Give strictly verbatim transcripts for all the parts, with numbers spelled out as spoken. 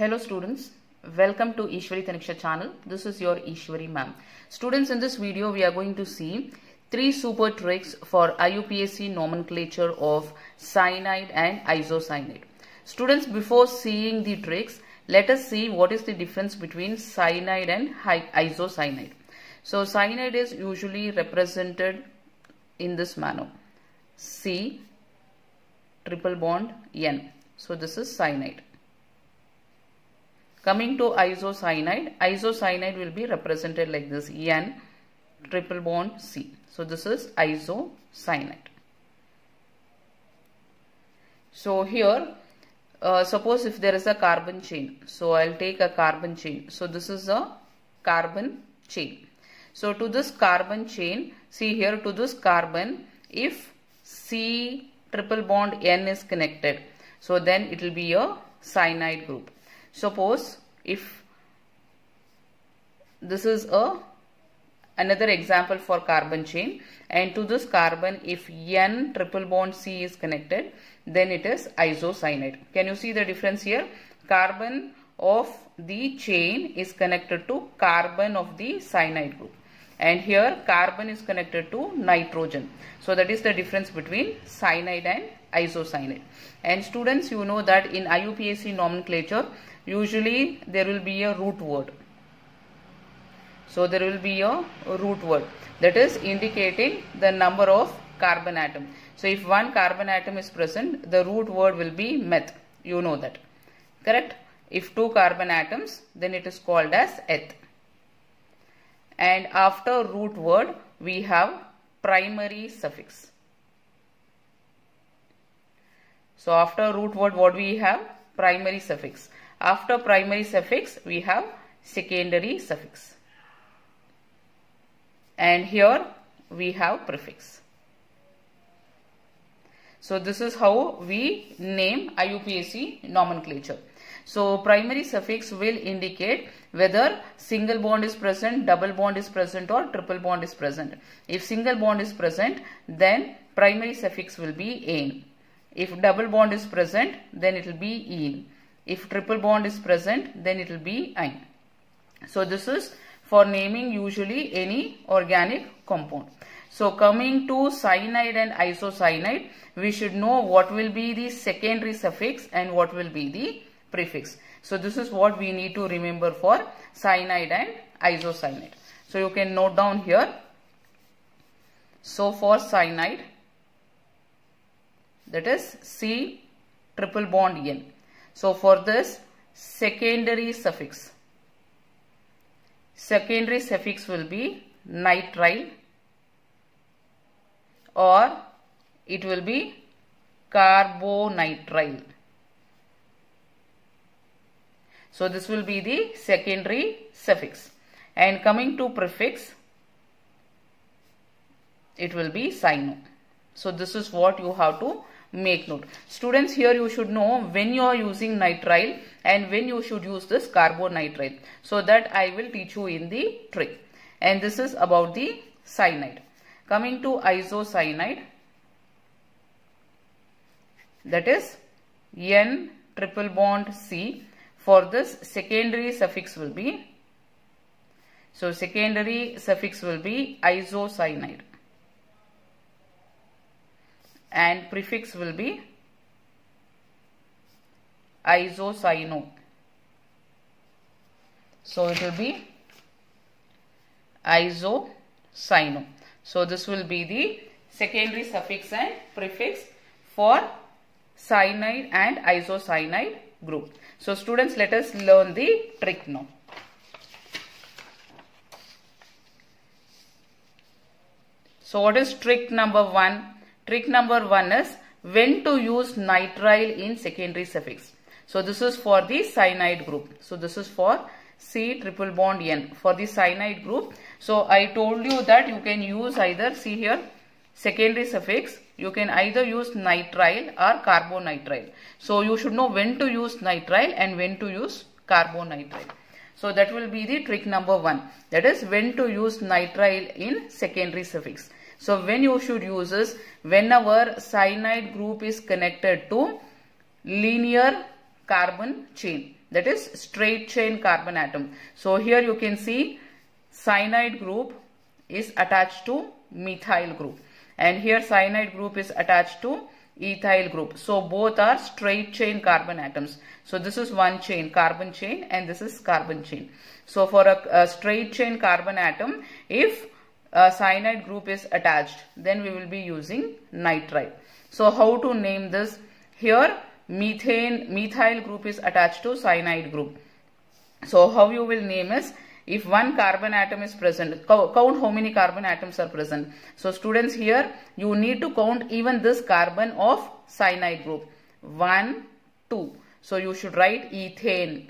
Hello students, welcome to Ishwari Taniksha channel. This is your Ishwari ma'am. Students, in this video we are going to see three super tricks for I U P A C nomenclature of cyanide and isocyanide. Students, before seeing the tricks, let us see what is the difference between cyanide and isocyanide. So cyanide is usually represented in this manner, C triple bond N. So this is cyanide. Coming to isocyanide, isocyanide will be represented like this, N triple bond C. So this is isocyanide. So here, uh, suppose if there is a carbon chain, so I'll take a carbon chain. So this is a carbon chain. So to this carbon chain, see here to this carbon, if C triple bond N is connected, so then it will be a cyanide group. Suppose if this is a another example for carbon chain, and to this carbon if N triple bond C is connected, then it is isocyanide. Can you see the difference here? Carbon of the chain is connected to carbon of the cyanide group, and here carbon is connected to nitrogen. So that is the difference between cyanide and isocyanide. And students, you know that in I U P A C nomenclature usually there will be a root word. So there will be a root word that is indicating the number of carbon atom. So if one carbon atom is present, the root word will be meth. You know that, correct? If two carbon atoms, then it is called as eth. And after root word we have primary suffix. So after root word what we have? Primary suffix. After primary suffix we have secondary suffix. And here we have prefix. So this is how we name I U P A C nomenclature. So primary suffix will indicate whether single bond is present, double bond is present or triple bond is present. If single bond is present, then primary suffix will be ane. If double bond is present, then it will be ene. If triple bond is present, then it will be ine. So this is for naming usually any organic compound. So coming to cyanide and isocyanide, we should know what will be the secondary suffix and what will be the prefix. So this is what we need to remember for cyanide and isocyanide. So you can note down here. So for cyanide, that is C triple bond N. So for this secondary suffix, secondary suffix will be nitrile, or it will be carbonitrile. So this will be the secondary suffix. And coming to prefix, it will be cyano. So this is what you have to make note. Students, here you should know when you are using nitrile and when you should use this carbonitrile. So that I will teach you in the trick. And this is about the cyanide. Coming to isocyanide, that is N triple bond C. For this secondary suffix will be, so secondary suffix will be isocyanide, and prefix will be isocyano. So it will be isocyano. So this will be the secondary suffix and prefix for cyanide and isocyanide group. So students, let us learn the trick now. So what is trick number one? Trick number one is when to use nitrile in secondary suffix. So this is for the cyanide group. So this is for C triple bond N for the cyanide group. So I told you that you can use either, see here, secondary suffix, you can either use nitrile or carbonitrile. So you should know when to use nitrile and when to use carbonitrile. So that will be the trick number one. That is when to use nitrile in secondary suffix. So when you should use is whenever cyanide group is connected to linear carbon chain. that is straight chain carbon atom. So here you can see cyanide group is attached to methyl group, and here cyanide group is attached to ethyl group. So both are straight chain carbon atoms. So this is one chain, carbon chain, and this is carbon chain. So for a, a straight chain carbon atom, if a cyanide group is attached, then we will be using nitrile. So how to name this? Here methane, methyl group is attached to cyanide group. So how you will name is, if one carbon atom is present, count how many carbon atoms are present. So students, here you need to count even this carbon of cyanide group. one, two. So you should write ethane.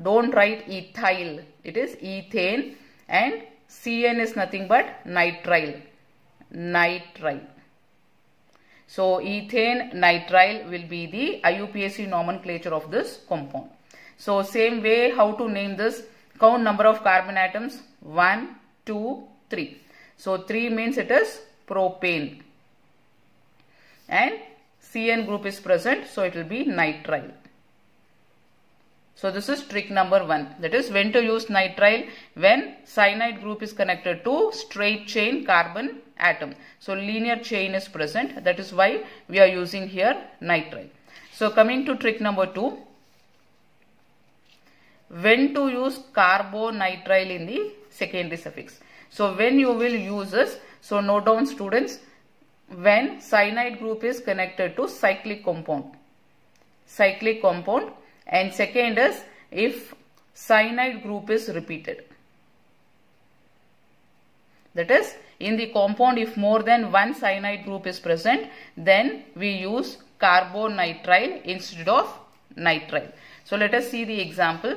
Don't write ethyl. It is ethane, and C N is nothing but nitrile. Nitrile. So ethane, nitrile will be the I U P A C nomenclature of this compound. So same way, how to name this? Count number of carbon atoms. one, two, three. So three means it is propane. And C N group is present, so it will be nitrile. So this is trick number one. That is when to use nitrile, when cyanide group is connected to straight chain carbon atom. So linear chain is present. That is why we are using here nitrile. So coming to trick number two. When to use carbonitrile in the secondary suffix. So when you will use this, so note down students, when cyanide group is connected to cyclic compound, cyclic compound, and second is if cyanide group is repeated. That is, in the compound if more than one cyanide group is present, then we use carbonitrile instead of nitrile. So let us see the example.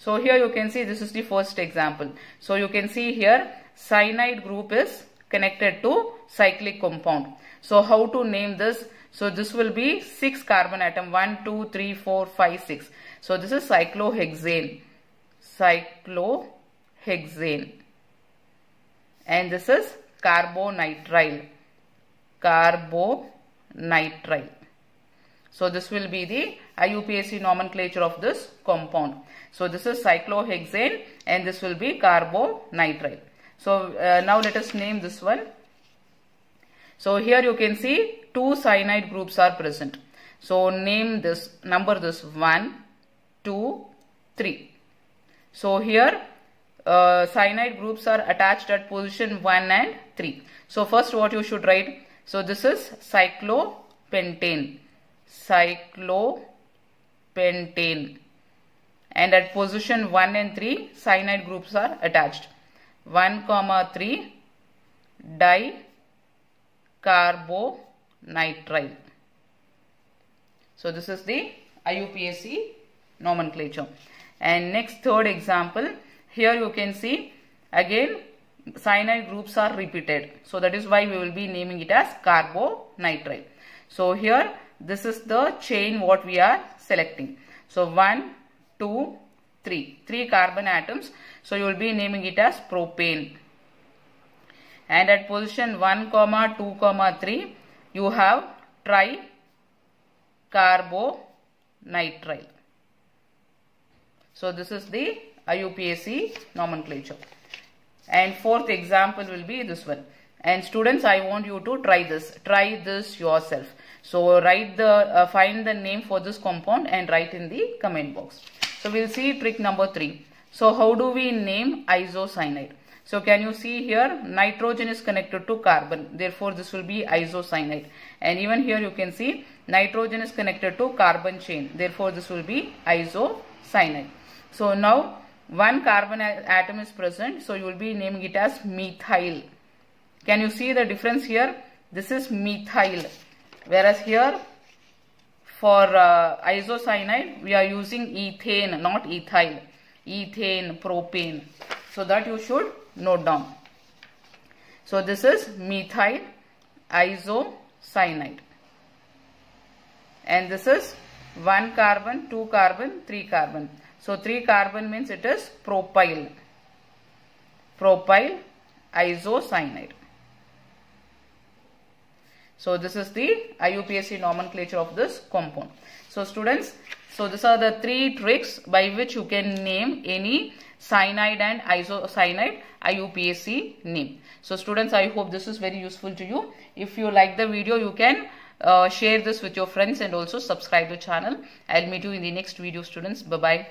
So here you can see this is the first example. So you can see here cyanide group is connected to cyclic compound. So how to name this? So this will be six carbon atom. one, two, three, four, five, six. So this is cyclohexane. Cyclohexane. And this is carbonitrile. Carbonitrile. So this will be the I U P A C nomenclature of this compound. So this is cyclohexane and this will be carbonitrile. So uh, now let us name this one. So here you can see two cyanide groups are present. So name this, number this one, two, three. So here uh, cyanide groups are attached at position one and three. So first what you should write. So this is cyclopentane. Cyclopentane, and at position one and three cyanide groups are attached. one comma three dicarbonitrile. So this is the I U P A C nomenclature. And next third example, here you can see again cyanide groups are repeated. So that is why we will be naming it as carbonitrile. So here this is the chain what we are selecting. So one, two, three. three carbon atoms. So you will be naming it as propane. And at position one, two, three you have tricarbonitrile. So this is the I U P A C nomenclature. And fourth example will be this one. And students, I want you to try this. Try this yourself. So write the uh, find the name for this compound and write in the comment box. So we'll see trick number three. So how do we name isocyanide? So can you see here nitrogen is connected to carbon. Therefore this will be isocyanide. And even here you can see nitrogen is connected to carbon chain. Therefore this will be isocyanide. So now one carbon atom is present. So you will be naming it as methyl. Can you see the difference here? This is methyl, whereas here for uh, isocyanide we are using ethane, not ethyl. Ethane, propane. So that you should note down. So this is methyl isocyanide. And this is one carbon, two carbon, three carbon. So three carbon means it is propyl. Propyl isocyanide. So this is the I U P A C nomenclature of this compound. So students, so these are the three tricks by which you can name any cyanide and isocyanide I U P A C name. So students, I hope this is very useful to you. If you like the video, you can uh, share this with your friends and also subscribe to the channel. I'll meet you in the next video, students. Bye bye.